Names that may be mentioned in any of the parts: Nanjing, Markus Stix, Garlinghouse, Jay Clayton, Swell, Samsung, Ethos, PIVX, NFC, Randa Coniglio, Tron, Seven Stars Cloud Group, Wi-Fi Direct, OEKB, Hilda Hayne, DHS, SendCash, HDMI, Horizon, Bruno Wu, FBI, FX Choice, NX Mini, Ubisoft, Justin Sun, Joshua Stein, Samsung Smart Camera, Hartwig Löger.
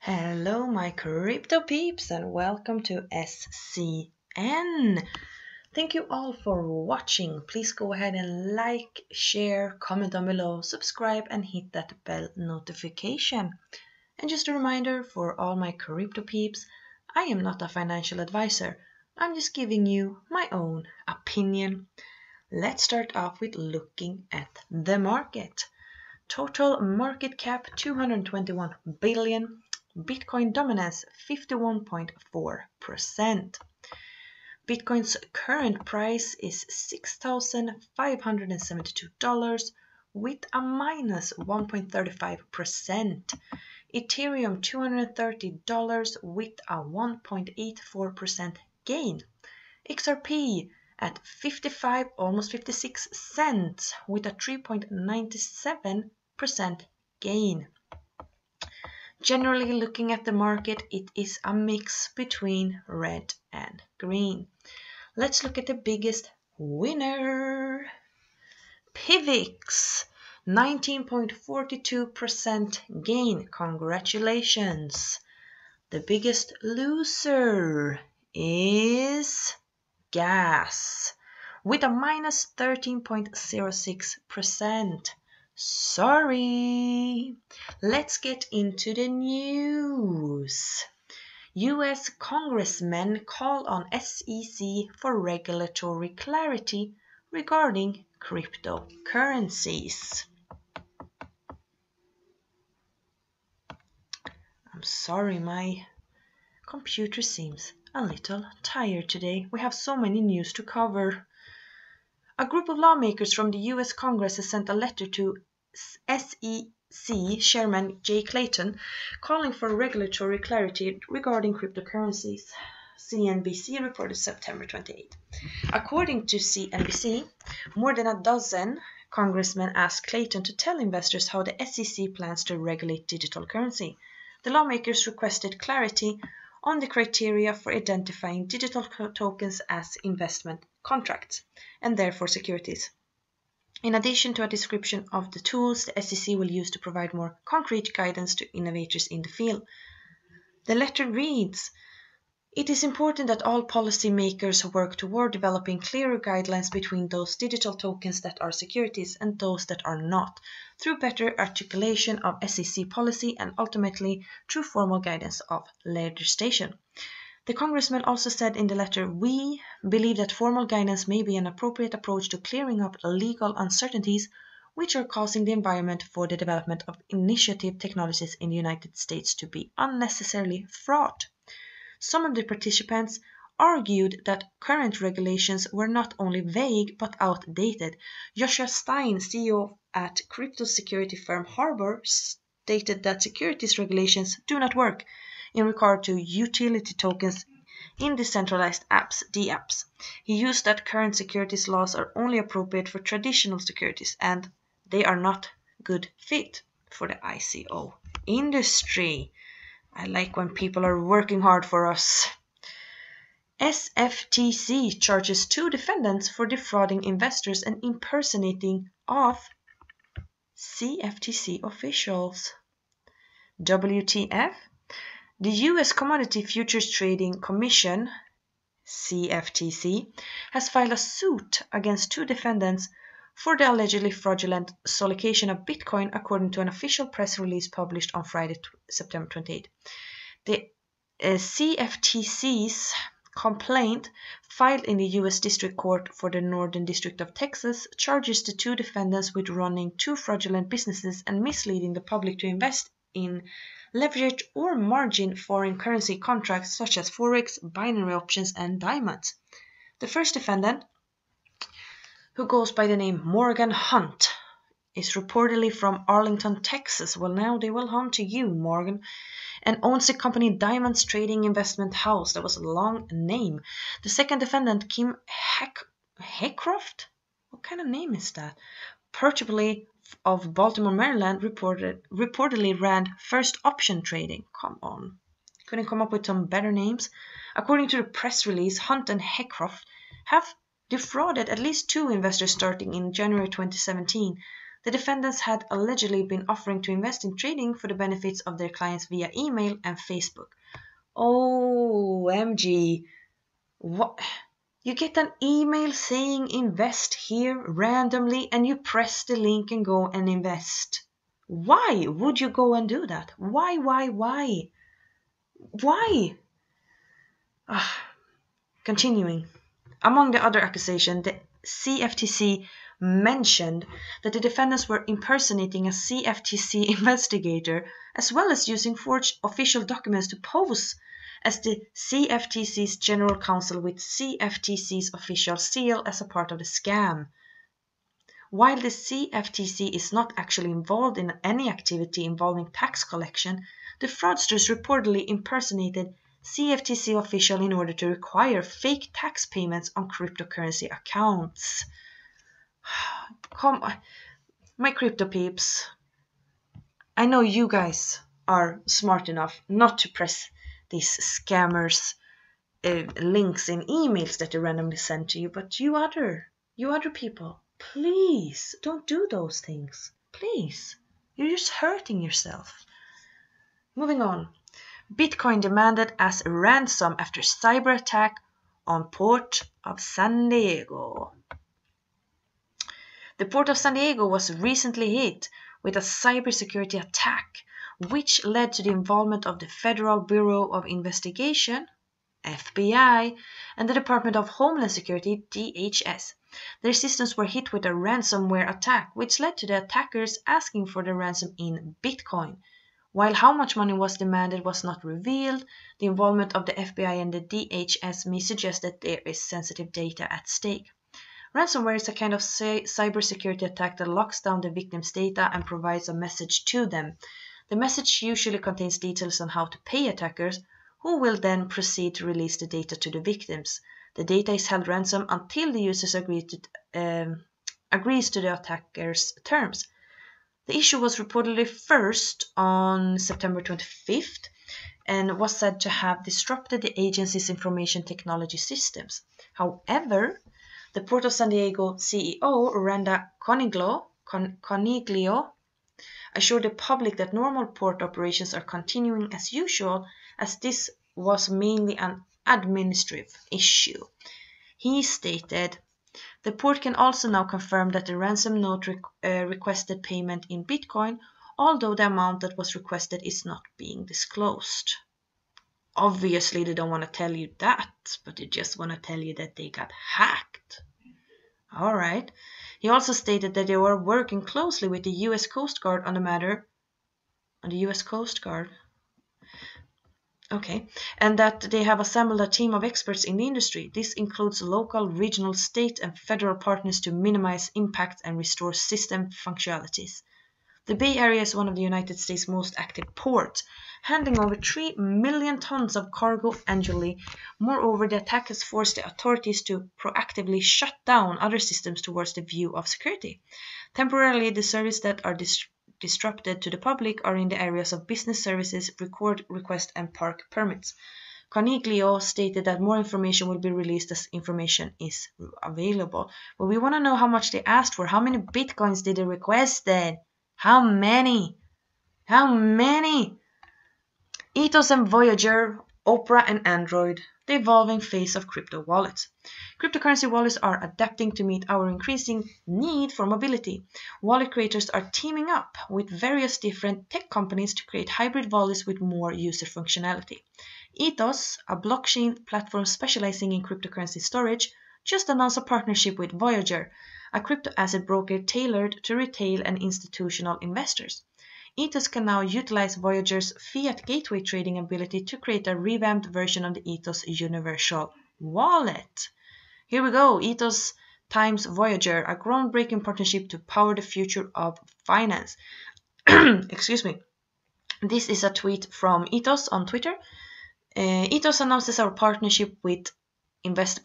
Hello my crypto peeps and welcome to SCN. Thank you all for watching. Please go ahead and like, share, comment down below, subscribe and hit that bell notification. And just a reminder for all my crypto peeps, I am not a financial advisor. I'm just giving you my own opinion. Let's start off with looking at the market. Total market cap 221 billion. Bitcoin dominance 51.4%. Bitcoin's current price is $6,572 with a minus 1.35%. Ethereum $230 with a 1.84% gain. XRP at 55, almost 56 cents with a 3.97% gain. Generally looking at the market, it is a mix between red and green. Let's look at the biggest winner. PIVX, 19.42% gain. Congratulations. The biggest loser is gas with a minus 13.06%. Sorry. Let's get into the news. US congressmen call on SEC for regulatory clarity regarding cryptocurrencies. I'm sorry, my computer seems a little tired today. We have so many news to cover. A group of lawmakers from the US Congress has sent a letter to SEC Chairman Jay Clayton, calling for regulatory clarity regarding cryptocurrencies, CNBC reported September 28. According to CNBC, more than a dozen congressmen asked Clayton to tell investors how the SEC plans to regulate digital currency. The lawmakers requested clarity on the criteria for identifying digital tokens as investment contracts and therefore securities. In addition to a description of the tools the SEC will use to provide more concrete guidance to innovators in the field. The letter reads, "It is important that all policymakers work toward developing clearer guidelines between those digital tokens that are securities and those that are not, through better articulation of SEC policy and ultimately through formal guidance of legislation." The congressman also said in the letter, "We believe that formal guidance may be an appropriate approach to clearing up legal uncertainties which are causing the environment for the development of innovative technologies in the United States to be unnecessarily fraught." Some of the participants argued that current regulations were not only vague but outdated. Joshua Stein, CEO at crypto security firm Harbor, stated that securities regulations do not work in regard to utility tokens in decentralized apps, DApps. He used that current securities laws are only appropriate for traditional securities and they are not good fit for the ICO industry. I like when people are working hard for us. CFTC charges two defendants for defrauding investors and impersonating of CFTC officials. WTF? The U.S. Commodity Futures Trading Commission, CFTC, has filed a suit against two defendants for the allegedly fraudulent solicitation of Bitcoin, according to an official press release published on Friday, September 28. The CFTC's complaint, filed in the U.S. District Court for the Northern District of Texas, charges the two defendants with running two fraudulent businesses and misleading the public to invest in leverage or margin foreign currency contracts such as forex, binary options and diamonds. The first defendant, who goes by the name Morgan Hunt, is reportedly from Arlington, Texas. Well, now they will hunt you, Morgan, and owns the company Diamonds Trading Investment House. That was a long name. The second defendant, Kim Heycroft, what kind of name is that? Perpetually of Baltimore, Maryland, reportedly ran first option trading. Come on. Couldn't come up with some better names. According to the press release, Hunt and Heycroft have defrauded at least two investors starting in January 2017. the defendants had allegedly been offering to invest in trading for the benefits of their clients via email and Facebook. OMG. What? You get an email saying invest here randomly and you press the link and go and invest. Why would you go and do that? Why? Why? Continuing. Among the other accusations, the CFTC mentioned that the defendants were impersonating a CFTC investigator as well as using forged official documents to pose as the CFTC's general counsel with CFTC's official seal as a part of the scam. While the CFTC is not actually involved in any activity involving tax collection, the fraudsters reportedly impersonated CFTC officials in order to require fake tax payments on cryptocurrency accounts. Come on, my crypto peeps. I know you guys are smart enough not to press these scammers' links in emails that they randomly send to you, but you other people, please don't do those things. Please. You're just hurting yourself. Moving on. Bitcoin demanded as a ransom after cyber attack on Port of San Diego. The Port of San Diego was recently hit with a cybersecurity attack, which led to the involvement of the Federal Bureau of Investigation, FBI, and the Department of Homeland Security, DHS. Their systems were hit with a ransomware attack, which led to the attackers asking for the ransom in Bitcoin. While how much money was demanded was not revealed, the involvement of the FBI and the DHS may suggest that there is sensitive data at stake. Ransomware is a kind of cybersecurity attack that locks down the victim's data and provides a message to them. The message usually contains details on how to pay attackers, who will then proceed to release the data to the victims. The data is held ransom until the users agrees to the attacker's terms. The issue was reportedly first on September 25th and was said to have disrupted the agency's information technology systems. However, the Port of San Diego CEO, Randa Coniglio, assured the public that normal port operations are continuing as usual, as this was mainly an administrative issue. He stated, the port can also now confirm that the ransom note requested payment in Bitcoin, although the amount that was requested is not being disclosed. Obviously, they don't want to tell you that, but they just want to tell you that they got hacked. All right. He also stated that they were working closely with the U.S. Coast Guard on the matter. On the U.S. Coast Guard? Okay. And that they have assembled a team of experts in the industry. This includes local, regional, state, and federal partners to minimize impact and restore system functionalities. The Bay Area is one of the United States' most active ports, handling over 3 million tons of cargo annually. Moreover, the attack has forced the authorities to proactively shut down other systems towards the view of security. Temporarily, the services that are disrupted to the public are in the areas of business services, record request, and park permits. Coniglio stated that more information will be released as information is available. But we want to know how much they asked for. How many bitcoins did they request then? How many? How many? Ethos and Voyager, Opera and Android, the evolving face of crypto wallets. Cryptocurrency wallets are adapting to meet our increasing need for mobility. Wallet creators are teaming up with various different tech companies to create hybrid wallets with more user functionality. Ethos, a blockchain platform specializing in cryptocurrency storage, just announced a partnership with Voyager, a crypto asset broker tailored to retail and institutional investors. Ethos can now utilize Voyager's fiat gateway trading ability to create a revamped version of the Ethos Universal Wallet. Here we go, Ethos times Voyager, a groundbreaking partnership to power the future of finance. Excuse me. This is a tweet from Ethos on Twitter. Ethos announces our partnership with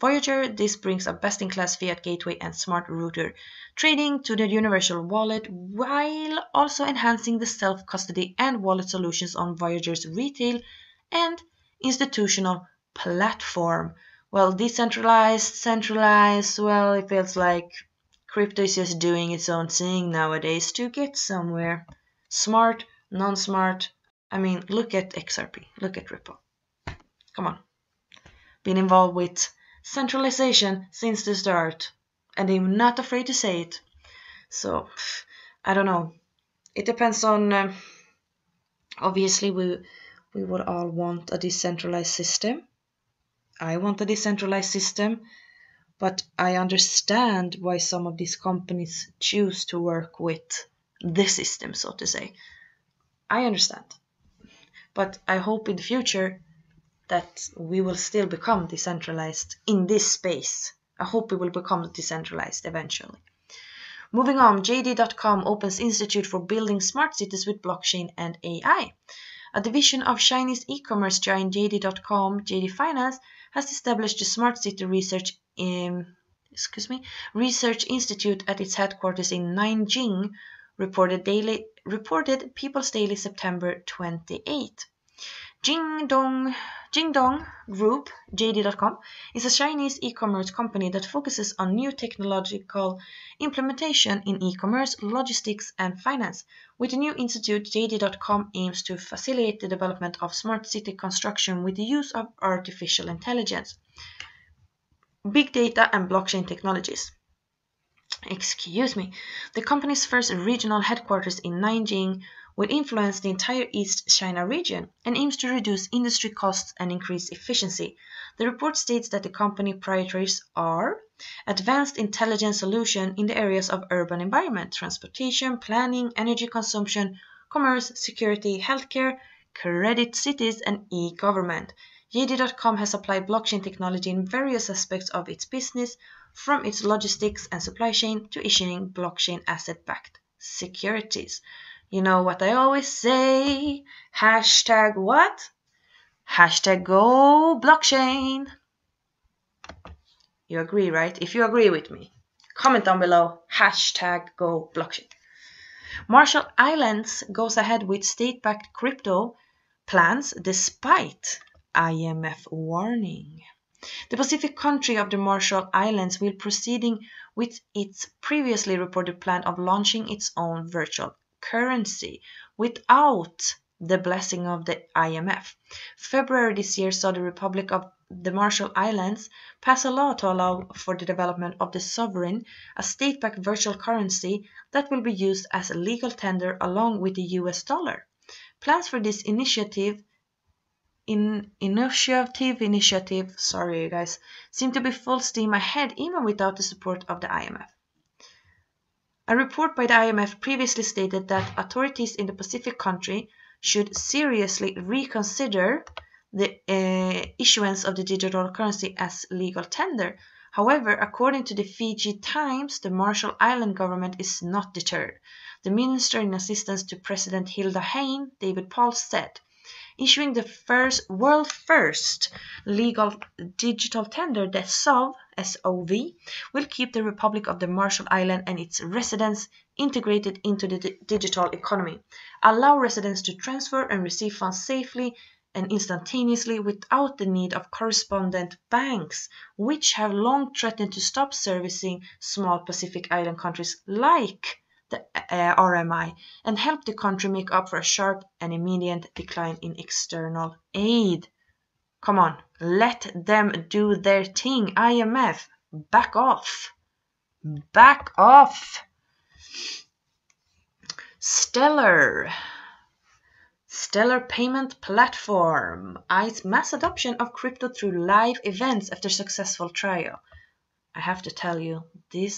Voyager. This brings a best-in-class fiat gateway and smart router trading to the Universal Wallet, while also enhancing the self-custody and wallet solutions on Voyager's retail and institutional platform. Well, decentralized, centralized, well, it feels like Crypto is just doing its own thing nowadays to get somewhere. Smart, non-smart. I mean, look at XRP. Look at Ripple. Come on. Been involved with centralization since the start. And I'm not afraid to say it. So, I don't know. It depends on... obviously, we would all want a decentralized system. I want a decentralized system. But I understand why some of these companies choose to work with the system, so to say. I understand. But I hope in the future that we will still become decentralized in this space. I hope we will become decentralized eventually. Moving on, JD.com opens Institute for Building Smart Cities with Blockchain and AI. A division of Chinese e-commerce giant JD.com, JD Finance, has established the Smart City Research Research Institute at its headquarters in Nanjing, reported People's Daily September 28. Jingdong Group, JD.com, is a Chinese e-commerce company that focuses on new technological implementation in e-commerce, logistics, and finance. With the new institute, JD.com aims to facilitate the development of smart city construction with the use of artificial intelligence, big data, and blockchain technologies. The company's first regional headquarters in Nanjing will influence the entire East China region and aims to reduce industry costs and increase efficiency. The report states that the company priorities are advanced intelligence solutions in the areas of urban environment, transportation, planning, energy consumption, commerce, security, healthcare, credit cities, and e-government. JD.com has applied blockchain technology in various aspects of its business, from its logistics and supply chain to issuing blockchain asset-backed securities. You know what I always say? Hashtag what? Hashtag go blockchain. You agree, right? If you agree with me, comment down below. Hashtag go blockchain. Marshall Islands goes ahead with state-backed crypto plans despite IMF warning. The Pacific country of the Marshall Islands will proceeding with its previously reported plan of launching its own virtual currency without the blessing of the IMF. February this year saw the Republic of the Marshall Islands pass a law to allow for the development of the sovereign, a state-backed virtual currency that will be used as a legal tender along with the US dollar. Plans for this initiative seem to be full steam ahead even without the support of the IMF. A report by the IMF previously stated that authorities in the Pacific country should seriously reconsider the issuance of the digital currency as legal tender. However, according to the Fiji Times, the Marshall Island government is not deterred. The minister in assistance to President Hilda Hayne, David Paul, said, "Issuing the first world-first legal digital tender, the SOV, S-O-V, will keep the Republic of the Marshall Islands and its residents integrated into the digital economy, allow residents to transfer and receive funds safely and instantaneously without the need of correspondent banks, which have long threatened to stop servicing small Pacific Island countries like the RMI, and help the country make up for a sharp and immediate decline in external aid." Come on, let them do their thing. IMF, back off. Back off. Stellar payment platform eyes mass adoption of crypto through live events after successful trial. I have to tell you, this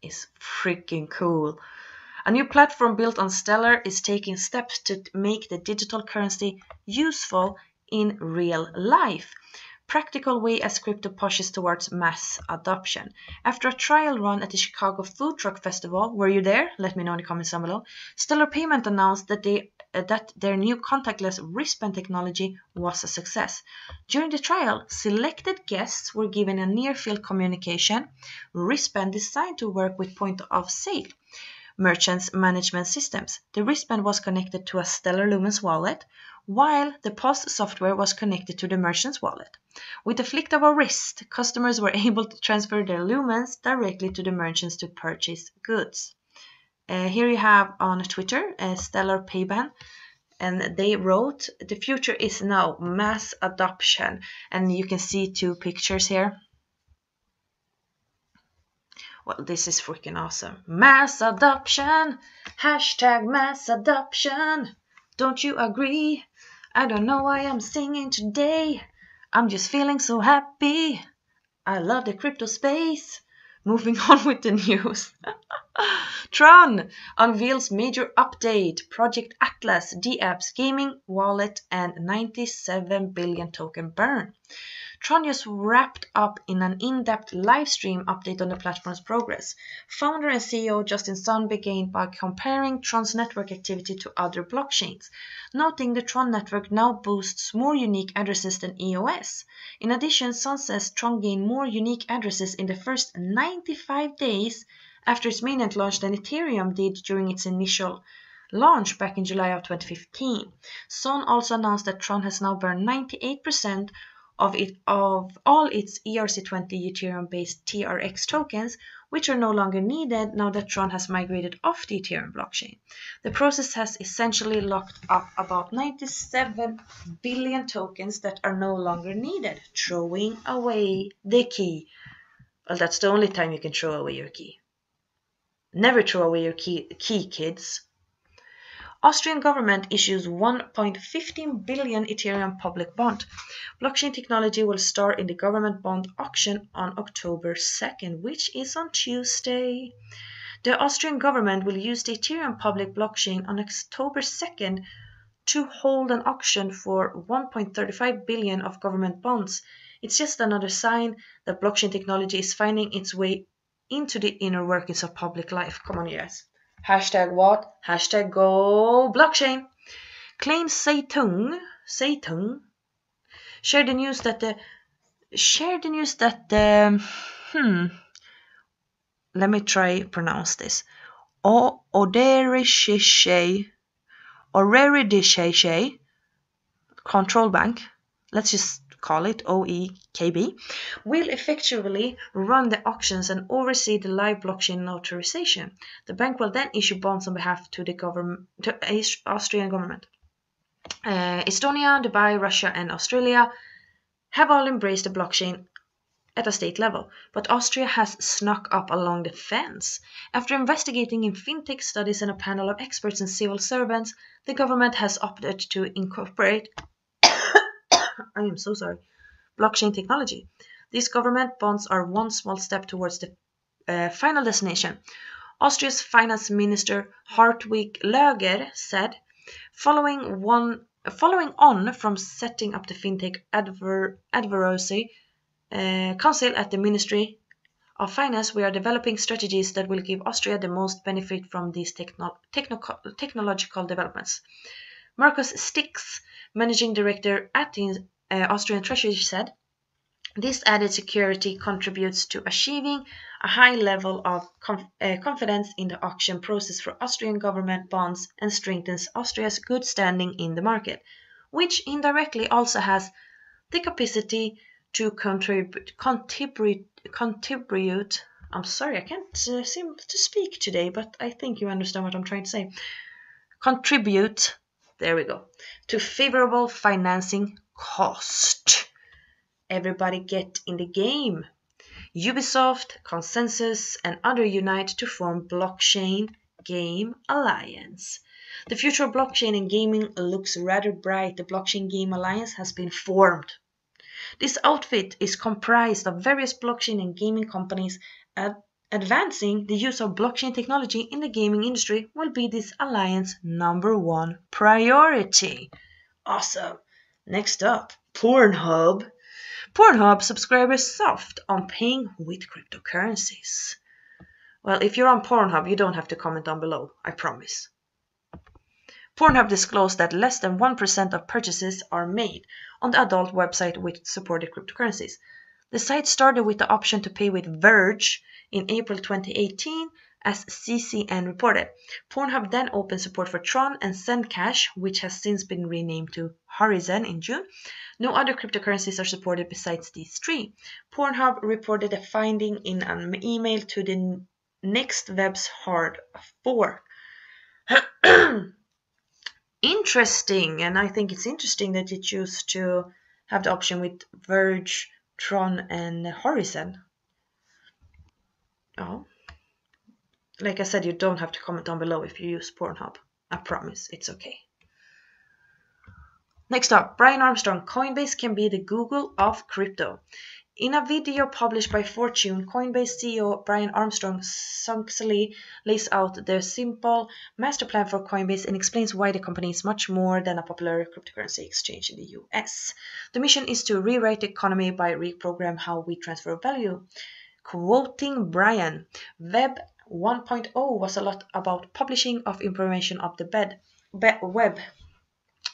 is freaking cool. A new platform built on Stellar is taking steps to make the digital currency useful in real life, practical way as crypto pushes towards mass adoption. After a trial run at the Chicago Food Truck Festival, were you there? Let me know in the comments down below. Stellar Payment announced that their new contactless wristband technology was a success. During the trial, selected guests were given a near-field communication wristband designed to work with point-of-sale merchants' management systems. The wristband was connected to a Stellar Lumens wallet, while the POS software was connected to the merchant's wallet. With a flick of a wrist, customers were able to transfer their lumens directly to the merchants to purchase goods. Here you have on Twitter, Stellar Payban, and they wrote, "The future is now mass adoption," and you can see two pictures here. Well, this is freaking awesome. Mass adoption, hashtag mass adoption. Don't you agree? I don't know why I'm singing today. I'm just feeling so happy. I love the crypto space. Moving on with the news. Tron unveils major update, Project Atlas, DApps, gaming, wallet, and 97 billion token burn. Tron just wrapped up in an in-depth live stream update on the platform's progress. Founder and CEO Justin Sun began by comparing Tron's network activity to other blockchains, noting the Tron network now boasts more unique addresses than EOS. In addition, Sun says Tron gained more unique addresses in the first 95 days after its mainnet launch than Ethereum did during its initial launch back in July of 2015. Sun also announced that Tron has now burned 98% of all its ERC20 Ethereum-based TRX tokens, which are no longer needed now that Tron has migrated off the Ethereum blockchain. The process has essentially locked up about 97 billion tokens that are no longer needed, throwing away the key. Well, that's the only time you can throw away your key. Never throw away your key, kids. Austrian government issues 1.15 billion Ethereum public bond. Blockchain technology will star in the government bond auction on October 2nd, which is on Tuesday. The Austrian government will use the Ethereum public blockchain on October 2nd to hold an auction for 1.35 billion of government bonds. It's just another sign that blockchain technology is finding its way into the inner workings of public life. Come on, you guys. Hashtag what? Hashtag go blockchain. Claims Zeitung shared the news that the let me try pronounce this. Oerekb Control Bank. Let's just call it OEKB, will effectively run the auctions and oversee the live blockchain authorization. The bank will then issue bonds on behalf to the Austrian government. Estonia, Dubai, Russia, and Australia have all embraced the blockchain at a state level, but Austria has snuck up along the fence. After investigating in fintech studies and a panel of experts and civil servants, the government has opted to incorporate I am so sorry. Blockchain technology. These government bonds are one small step towards the final destination. Austria's finance minister Hartwig Löger said, following on from setting up the fintech advisory council at the Ministry of Finance, we are developing strategies that will give Austria the most benefit from these technological developments. Markus Stix, managing director at the Austrian Treasury, said, "This added security contributes to achieving a high level of confidence in the auction process for Austrian government bonds and strengthens Austria's good standing in the market, which indirectly also has the capacity to contribute. I'm sorry, I can't seem to speak today, but I think you understand what I'm trying to say. Contribute. There we go. To favorable financing cost." Everybody get in the game. Ubisoft, Consensus, and others unite to form Blockchain Game Alliance. The future of blockchain and gaming looks rather bright. The Blockchain Game Alliance has been formed. This outfit is comprised of various blockchain and gaming companies. Advancing the use of blockchain technology in the gaming industry will be this alliance's #1 priority. Awesome. Next up, Pornhub. Pornhub subscribers soft on paying with cryptocurrencies. Well, if you're on Pornhub, you don't have to comment down below, I promise. Pornhub disclosed that less than 1% of purchases are made on the adult website which supported cryptocurrencies. The site started with the option to pay with Verge in April 2018 as CCN reported. Pornhub then opened support for Tron and SendCash, which has since been renamed to Horizon in June. No other cryptocurrencies are supported besides these three. Pornhub reported a finding in an email to the NextWeb's hard fork. Interesting, and I think it's interesting that you choose to have the option with Verge, Tron, and Horizon. Oh, like I said, you don't have to comment down below if you use Pornhub. I promise, it's okay. Next up, Brian Armstrong, Coinbase can be the Google of crypto. In a video published by Fortune, Coinbase CEO Brian Armstrong succinctly lays out their simple master plan for Coinbase and explains why the company is much more than a popular cryptocurrency exchange in the US. The mission is to rewrite the economy by reprogram how we transfer value. Quoting Brian, Web 1.0 was a lot about publishing of information of the web.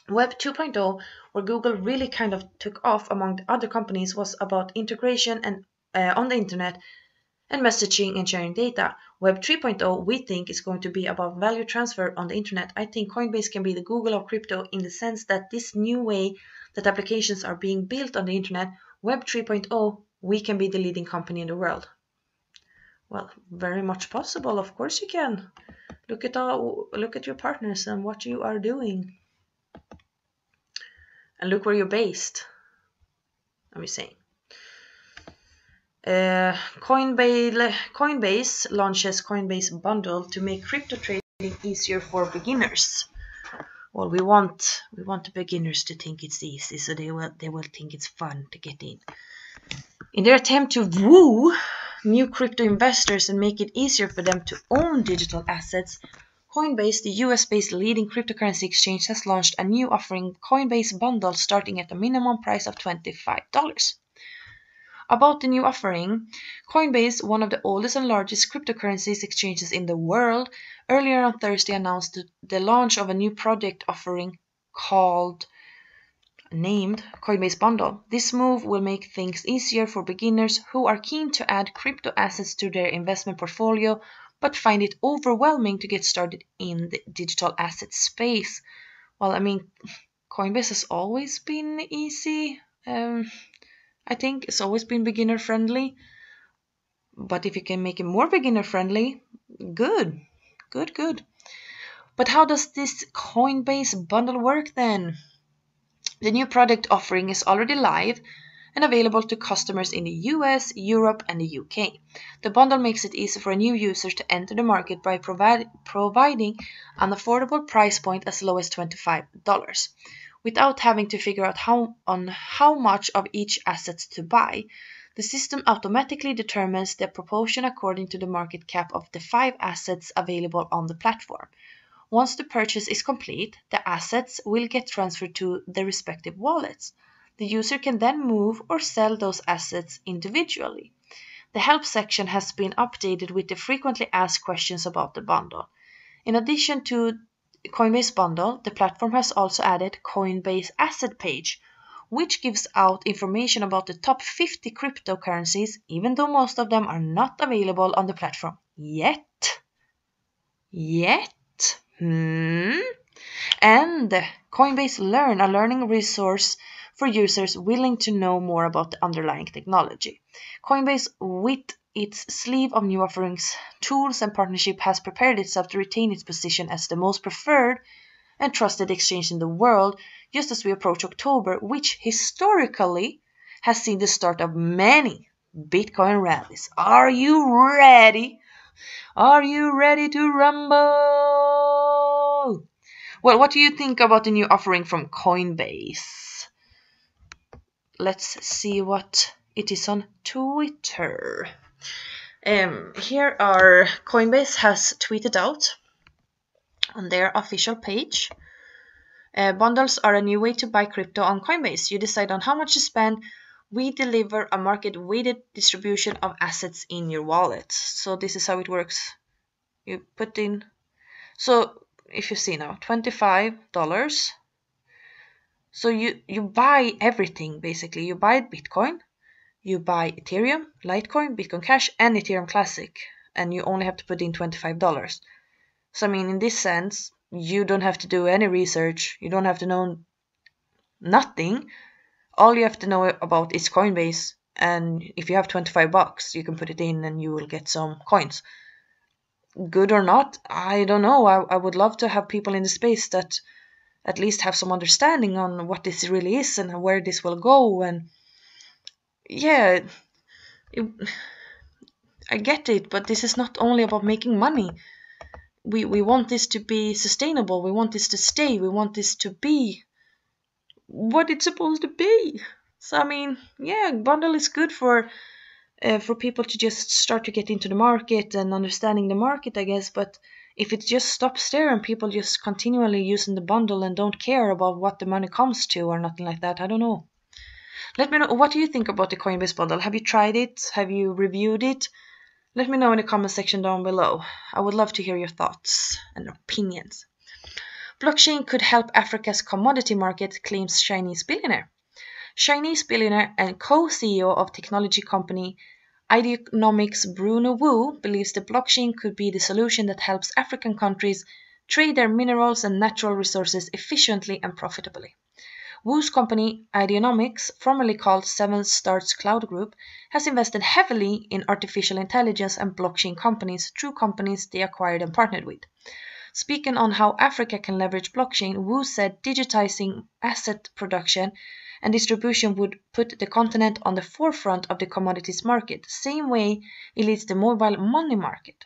Web 2.0, where Google really kind of took off among the other companies, was about integration and on the internet and messaging and sharing data. Web 3.0, we think, is going to be about value transfer on the internet. I think Coinbase can be the Google of crypto in the sense that this new way that applications are being built on the internet, Web 3.0, we can be the leading company in the world. Well, very much possible. Of course you can. Look at your partners and what you are doing. And look where you're based. I'm just saying. Coinbase launches Coinbase Bundle to make crypto trading easier for beginners. Well, we want the beginners to think it's easy, so they will think it's fun to get in. In their attempt to woo new crypto investors and make it easier for them to own digital assets, Coinbase, the US-based leading cryptocurrency exchange, has launched a new offering, Coinbase Bundle, starting at a minimum price of $25. About the new offering, Coinbase, one of the oldest and largest cryptocurrencies exchanges in the world, earlier on Thursday announced the launch of a new product offering named Coinbase Bundle. This move will make things easier for beginners who are keen to add crypto assets to their investment portfolio but find it overwhelming to get started in the digital asset space. Well, I mean, Coinbase has always been easy. I think it's always been beginner friendly. But if you can make it more beginner friendly, good. But how does this Coinbase Bundle work then? The new product offering is already live and available to customers in the US, Europe, and the UK. The bundle makes it easy for a new user to enter the market by providing an affordable price point as low as $25, without having to figure out how much of each asset to buy. The system automatically determines the proportion according to the market cap of the 5 assets available on the platform. Once the purchase is complete, the assets will get transferred to their respective wallets. The user can then move or sell those assets individually. The help section has been updated with the frequently asked questions about the bundle. In addition to Coinbase Bundle, the platform has also added Coinbase Asset Page, which gives out information about the top 50 cryptocurrencies, even though most of them are not available on the platform yet. And Coinbase Learn, a learning resource for users willing to know more about the underlying technology. Coinbase, with its sleeve of new offerings, tools, and partnership, has prepared itself to retain its position as the most preferred and trusted exchange in the world, just as we approach October, which historically has seen the start of many Bitcoin rallies. Are you ready? Are you ready to rumble? Well, what do you think about the new offering from Coinbase? Let's see what it is on Twitter. Here are Coinbase has tweeted out on their official page. Bundles are a new way to buy crypto on Coinbase. You decide on how much to spend. We deliver a market-weighted distribution of assets in your wallet. So this is how it works. You put in. So if you see now, $25. So you buy everything, basically. You buy Bitcoin, you buy Ethereum, Litecoin, Bitcoin Cash, and Ethereum Classic. and you only have to put in $25. So I mean, in this sense, you don't have to do any research, you don't have to know nothing. All you have to know about is Coinbase, and if you have $25, you can put it in and you will get some coins. Good or not, I don't know. I would love to have people in the space that at least have some understanding on what this really is and where this will go. And yeah, I get it, but this is not only about making money. We want this to be sustainable. We want this to stay. We want this to be what it's supposed to be. So I mean, yeah, Bundle is good for people to just start to get into the market and understanding the market, I guess. But if it just stops there and people just continually using the Bundle and don't care about what the money comes to or nothing like that, I don't know. Let me know, what do you think about the Coinbase Bundle? Have you tried it? Have you reviewed it? Let me know in the comment section down below. I would love to hear your thoughts and opinions. Blockchain could help Africa's commodity market, claims Chinese billionaire. Chinese billionaire and co-CEO of technology company Ideonomics Bruno Wu believes the blockchain could be the solution that helps African countries trade their minerals and natural resources efficiently and profitably. Wu's company Ideonomics, formerly called Seven Stars Cloud Group, has invested heavily in artificial intelligence and blockchain companies through companies they acquired and partnered with. Speaking on how Africa can leverage blockchain, Wu said digitizing asset production and distribution would put the continent on the forefront of the commodities market, same way it leads the mobile money market.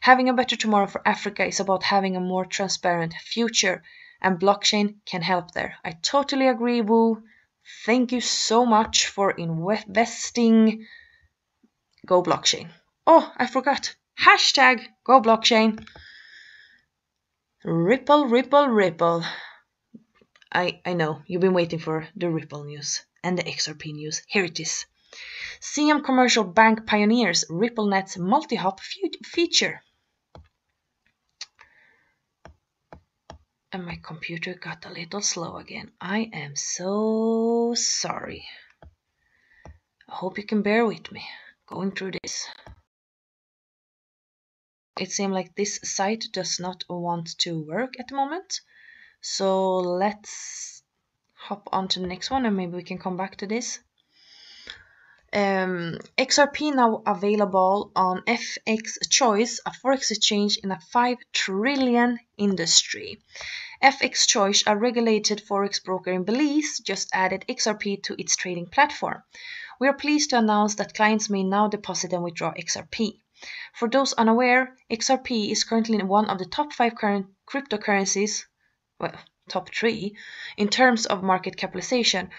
Having a better tomorrow for Africa is about having a more transparent future, and blockchain can help there. I totally agree, Wu. Thank you so much for investing. Go blockchain. Oh, I forgot. Hashtag go blockchain. Ripple, Ripple, Ripple. I know, you've been waiting for the Ripple news and the XRP news. Here it is. CM Commercial Bank pioneers RippleNet's multi-hop feature. And my computer got a little slow again. I am so sorry. I hope you can bear with me going through this. It seems like this site does not want to work at the moment. So let's hop on to the next one and maybe we can come back to this. XRP now available on FX Choice, a forex exchange in a $5 trillion industry. FX Choice, a regulated forex broker in Belize, just added XRP to its trading platform. We are pleased to announce that clients may now deposit and withdraw XRP. For those unaware, XRP is currently one of the top 5 current cryptocurrencies, well, top 3 in terms of market capitalization.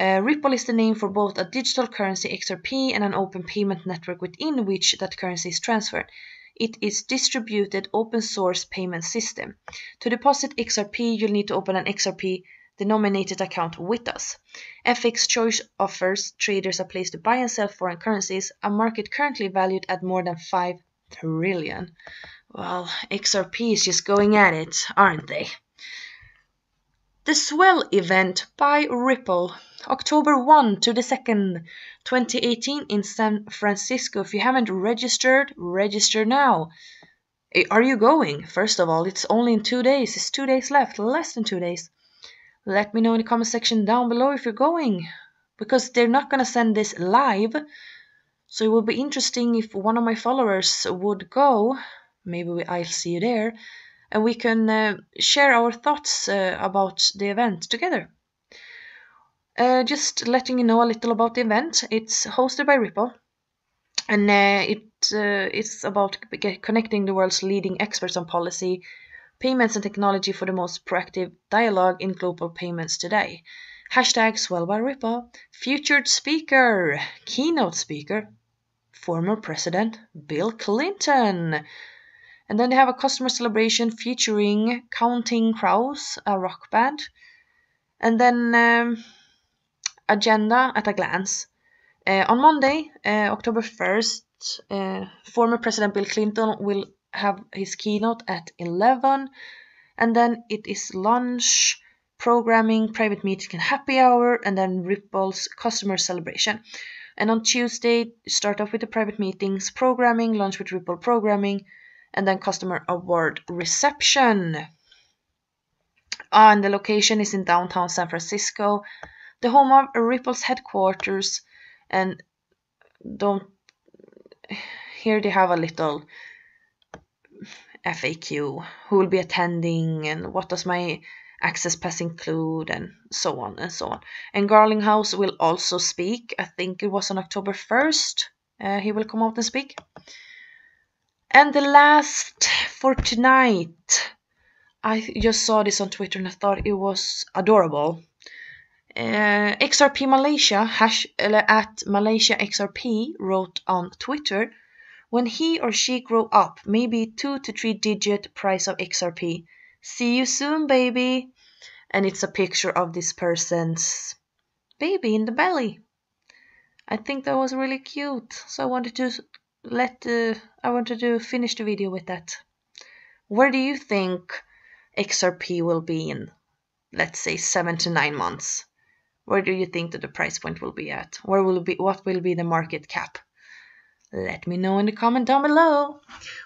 Ripple is the name for both a digital currency XRP and an open payment network within which that currency is transferred. It is distributed open source payment system. To deposit XRP, you'll need to open an XRP denominated account with us. FX Choice offers traders a place to buy and sell foreign currencies, a market currently valued at more than $5 trillion. Well, XRP is just going at it, aren't they? The Swell event by Ripple, October 1 to the 2nd, 2018 in San Francisco. If you haven't registered, register now. Are you going? First of all, it's only in 2 days. It's 2 days left, less than 2 days. Let me know in the comment section down below if you're going, because they're not going to send this live. So it would be interesting if one of my followers would go. Maybe I'll see you there. And we can share our thoughts about the event together. Just letting you know a little about the event. It's hosted by Ripple, and it's about connecting the world's leading experts on policy, payments and technology for the most proactive dialogue in global payments today. Hashtag Swell by Ripple. Featured speaker, keynote speaker, former President Bill Clinton. And then they have a customer celebration featuring Counting Crows, a rock band. And then agenda at a glance. On Monday, October 1st, former President Bill Clinton will have his keynote at 11. And then it is lunch, programming, private meeting and happy hour. And then Ripple's customer celebration. And on Tuesday, start off with the private meetings programming, launch with Ripple programming, and then customer award reception. And the location is in downtown San Francisco, the home of Ripple's headquarters. And don't, here they have a little FAQ, who will be attending and what does my access pass include, and so on and so on. And Garlinghouse will also speak. I think it was on October 1st he will come out and speak. And the last for tonight, I just saw this on Twitter and I thought it was adorable. XRP Malaysia, at Malaysia XRP, wrote on Twitter, when he or she grow up, maybe 2 to 3 digit price of XRP. See you soon, baby. And it's a picture of this person's baby in the belly. I think that was really cute. So I wanted to finish the video with that. Where do you think XRP will be in, let's say, 7 to 9 months? Where do you think that the price point will be at? Where will it be? What will be the market cap? Let me know in the comment down below.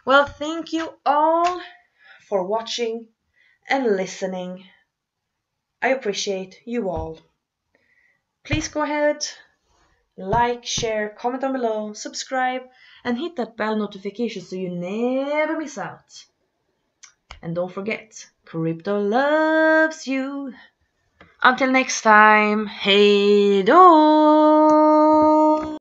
Well, thank you all for watching and listening. I appreciate you all. Please go ahead, like, share, comment down below, subscribe, and hit that bell notification so you never miss out. And don't forget, crypto loves you. Until next time, hey do.